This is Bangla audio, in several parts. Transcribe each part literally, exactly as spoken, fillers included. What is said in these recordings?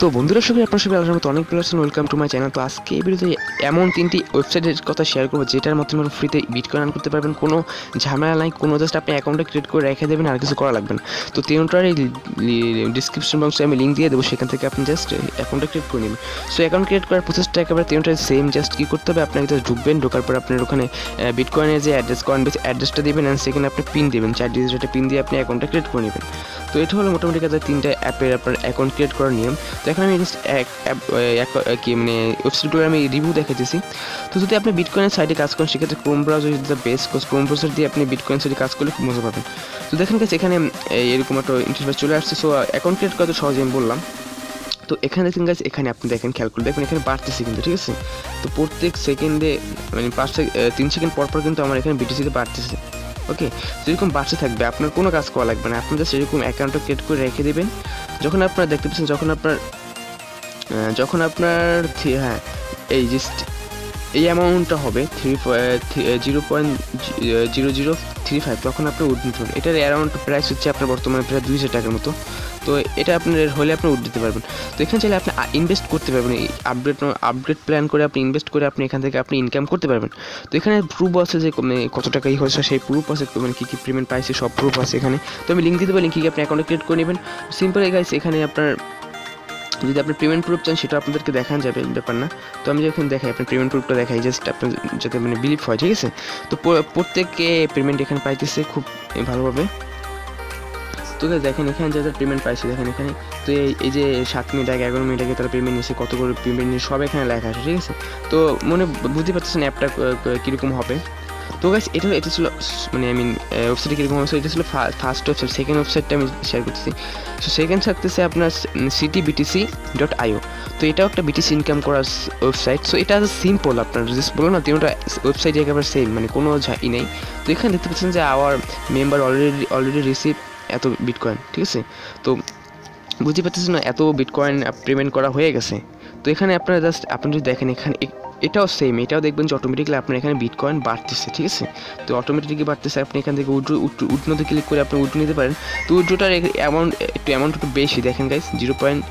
তো বন্ধুরা সবাই আপনার সবাই আলোচনা মতো অনেক player welcome to my channel. তো আজকে এই ভিডিওতে এমন তিনটি ওয়েবসাইটের কথা শেয়ার করবো যেটার মাধ্যমে আপনি ফ্রিতে বিটকয়েন আর্ন করতে পারবেন, কোনো ঝামেলা নাই, কোনো জাস্ট আপনি অ্যাকাউন্টটা ক্রিয়েট করে রেখে দেবেন, আর কিছু করা লাগবে না। তো তিনটার এই ডিসক্রিপশন বক্সে আমি লিঙ্ক দিয়ে দেবো, সেখান থেকে আপনি জাস্ট অ্যাকাউন্টটা ক্রিয়েট করে নেবেন। সো অ্যাকাউন্ট ক্রিয়েট করার প্রসেসটা একেবারে তিনটায় সেম। জাস্ট কী করতে হবে, আপনাকে জাস্ট ঢুকবেন, ঢোকার পর আপনার ওখানে বিটকয়েনের যে অ্যাড্রেস কয়েন বেস অ্যাড্রেসটা দেবেন, অ্যান্ড সেখানে আপনি পিন দেবেন, চার ডিজিটের পিন দিয়ে আপনি অ্যাকাউন্টটা ক্রিয়েট করে নেবেন। তো এটা হলো মোটামুটি কাজে তিনটা অ্যাপের আপনার অ্যাকাউন্ট ক্রিয়েট করার নিয়ম। তো এখন আমি জাস্ট এক কি মানে ওয়েবসাইটগুলো আমি রিভিউ দেখাতেছি। তো যদি আপনি বিটকয়েনের সাইটে কাজ করেন, সেক্ষেত্রে Chrome browser is the best, because Chrome browser দিয়ে আপনি বিটকয়েন সাইটে কাজ করলে খুব মজা পাবেন। তো দেখেন কাছে এখানে এরকম একটা ইন্টারফেস চলে আসছে। সো অ্যাকাউন্ট ক্রিয়েট করা তো সহজে আমি বললাম। তো এখানে দেখুন গাইস, এখানে আপনি দেখেন, খেয়াল করে দেখুন, এখানে বাড়তেছে কিন্তু, ঠিক আছে। তো প্রত্যেক সেকেন্ডে মানে পাঁচ তিন সেকেন্ড পর পর কিন্তু আমার এখানে বিটিসিতে বাড়তেছে। ওকে, যেরকম বাড়তে থাকবে, আপনার কোনো কাজ করা লাগবে না, আপনি জাস্ট এরকম অ্যাকাউন্টটা ক্রিয়েট করে রেখে দেবেন। যখন আপনারা দেখতে পাচ্ছেন, যখন আপনার যখন আপনার হ্যাঁ এই যে এই অ্যামাউন্টটা হবে three zero point zero zero three five তখন আপনি উঠে নিতে পারবেন। এটার অ্যারাউন্ড প্রাইস হচ্ছে আপনার বর্তমানে প্রায় দুইশো টাকার মতো। তো এটা আপনার হলে আপনি উঠে দিতে পারবেন। তো এখানে চাইলে আপনি ইনভেস্ট করতে পারবেন, এই আপডেট আপগ্রেড প্ল্যান করে আপনি ইনভেস্ট করে আপনি এখান থেকে আপনি ইনকাম করতে পারবেন। তো এখানে প্রুফ আছে যে কত টাকা ই হয়েছে, সেই প্রুফ আছে, মানে কী কী পেমেন্ট পাইছে সব প্রুফ আছে এখানে। তো আমি লিঙ্ক দিতে পারি, লিঙ্কে আপনি অ্যাকাউন্টে ক্রিয়েট করে নেবেন। সিম্পল গাইস, এখানে আপনার যদি আপনি পেমেন্ট প্রুফ চান সেটা আপনাদেরকে দেখানো যাবে, ব্যাপার না। তো আমি যখন দেখাই, আপনি পেমেন্ট প্রুফটা দেখাই, জাস্ট আপনার যাতে মানে বিলিভ হয়, ঠিক আছে। তো প্রত্যেককে পেমেন্ট এখানে পাইতেছে খুব ভালোভাবে। তো দেখেন এখানে যাদের পেমেন্ট পাইছে, দেখেন এখানে তো এই যে সাত মিনিট আগে এগারো মিনিট আগে তারা পেমেন্ট নিয়েছে, কত করে পেমেন্ট নিয়ে সব এখানে লেখা আছে, ঠিক আছে। তো মনে বুঝতে পারতেছেন অ্যাপটা কীরকম হবে। তো গাইস এটা এটা ছিল মানে আই মিন ওয়েবসাইট কীরকম আছে, এটা ছিল ফার্স্ট ওয়েবসাইট। সেকেন্ড ওয়েবসাইটটা আমি শেয়ার করতেছি। সো সেকেন্ড থাকতেছে আপনার সিটি বিটিসি ডট আইও। তো এটাও একটা বিটিসি ইনকাম করার ওয়েবসাইট। সো এটা সিম্পল, আপনার জাস্ট বলো না তিনটা ওয়েবসাইট একেবারে সেম, মানে কোনো ই নেই। তো এখানে দেখতে পাচ্ছেন যে our member already already receive এত বিটকয়েন, ঠিক আছে। তো বুঝতে পারতেছেন না, এত বিটকয়েন পেমেন্ট করা হয়ে গেছে। তো এখানে আপনারা জাস্ট আপনি যদি দেখেন এখানে এটাও সেম, এটাও দেখবেন যে অটোমেটিকলি আপনার এখানে বিটকয়েন বাড়তেছে, ঠিক আছে। তো অটোমেটিকলি বাড়তেছে, আপনি এখান থেকে উড্রো উঠনোতে ক্লিক করে আপনি উঠে নিতে পারেন। তো উড্রোটার অ্যামাউন্ট একটু অ্যামাউন্ট একটু বেশি, দেখেন guys zero point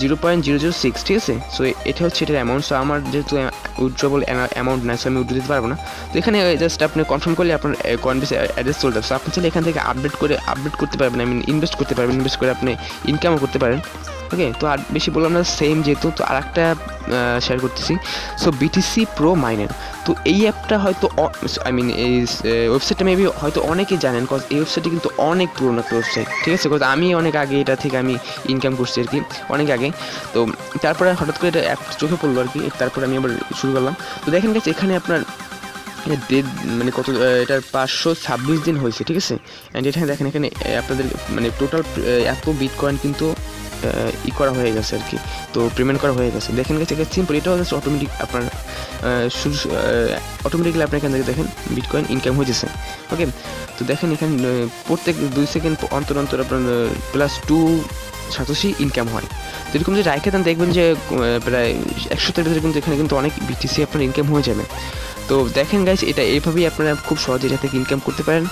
zero point zero zero six ঠিক আছে। সো এটা হচ্ছে এটার অ্যামাউন্ট। সো আমার যেহেতু উইথড্রোবল অ্যামাউন্ট নাই, সো আমি উইথড্রো দিতে পারবো না। তো এখানে জাস্ট আপনি কনফার্ম করলে আপনার কয়েনবেস অ্যাড্রেস চলে যাবে। সো আপনি চাইলে এখান থেকে আপডেট করে আপডেট করতে পারবেন, আই মিন ইনভেস্ট করতে পারবেন, ইনভেস্ট করে আপনি ইনকামও করতে পারেন। ওকে, তো আর বেশি বললাম না, সেম যেহেতু। তো আর একটা শেয়ার করতেছি, সো বিটিসি প্রো মাইনার। তো এই অ্যাপটা হয়তো আই মিন এই ওয়েবসাইটটা মেবি হয়তো অনেকেই জানেন, বিকজ এই ওয়েবসাইটটি কিন্তু অনেক পুরোনো একটা ওয়েবসাইট, ঠিক আছে। বিকজ আমি অনেক আগে এটা থেকে আমি ইনকাম করছি আর কি, অনেক আগে। তো তারপরে হঠাৎ করে এটা অ্যাপ চোখে পড়লো আর কি, তারপরে আমি আবার শুরু করলাম। তো দেখেন গেছে এখানে আপনার ডেট মানে কত, এটার পাঁচশো ছাব্বিশ দিন হয়েছে, ঠিক আছে। অ্যান্ড এখানে দেখেন এখানে আপনাদের মানে টোটাল এত বিটকয়েন কিন্তু ই করা হয়ে গেছে আর কি, তো পেমেন্ট করা হয়ে গেছে। দেখেন গেছে এটা সিম্পল, এটাও জাস্ট অটোমেটিক আপনার অটোমেটিক্যালি আপনার এখান থেকে দেখেন বিটকয়েন ইনকাম হয়ে গেছে। ওকে, তো দেখেন এখানে প্রত্যেক দুই সেকেন্ড অন্তর অন্তর আপনার প্লাস টু সাতাশি ইনকাম হয়। তো এরকম যে রাইখে দেন দেখবেন যে প্রায় একশো তেরোশো কিন্তু এখানে কিন্তু অনেক বিটিসি আপনার ইনকাম হয়ে যাবে। তো দেখেন গাইস এটা এইভাবেই আপনারা খুব সহজে এটা থেকে ইনকাম করতে পারেন।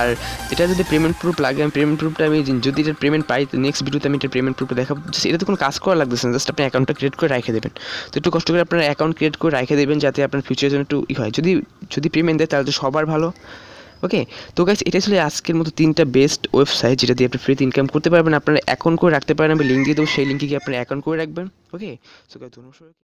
আর এটা যদি পেমেন্ট প্রুফ লাগে, আমি পেমেন্ট প্রুফটা আমি যদি এটার পেমেন্ট পাই নেক্সট ভিডিওতে আমি এটা পেমেন্ট প্রুফটা দেখাবো। এটা তো কোনো কাজ করা লাগতেছে না, জাস্ট আপনি অ্যাকাউন্টটা ক্রিয়েট করে রেখে দেবেন। তো একটু কষ্ট করে আপনার অ্যাকাউন্ট ক্রিয়েট করে রেখে দেবেন, যাতে আপনার ফিউচারের জন্য একটু ই হয়। যদি যদি পেমেন্ট দেয় তাহলে তো সবার ভালো। ওকে, তো গাইস এটা ছিল আজকের মতো তিনটা বেস্ট ওয়েবসাইট যেটা দিয়ে আপনি ফ্রিতে ইনকাম করতে পারবেন। আপনারা অ্যাকাউন্ট করে রাখতে পারেন, আমি লিঙ্ক দিয়ে দেবো, সেই লিঙ্কে গিয়ে আপনার অ্যাকাউন্ট করে রাখবেন। ওকে, সো গাইস ধন্যবাদ।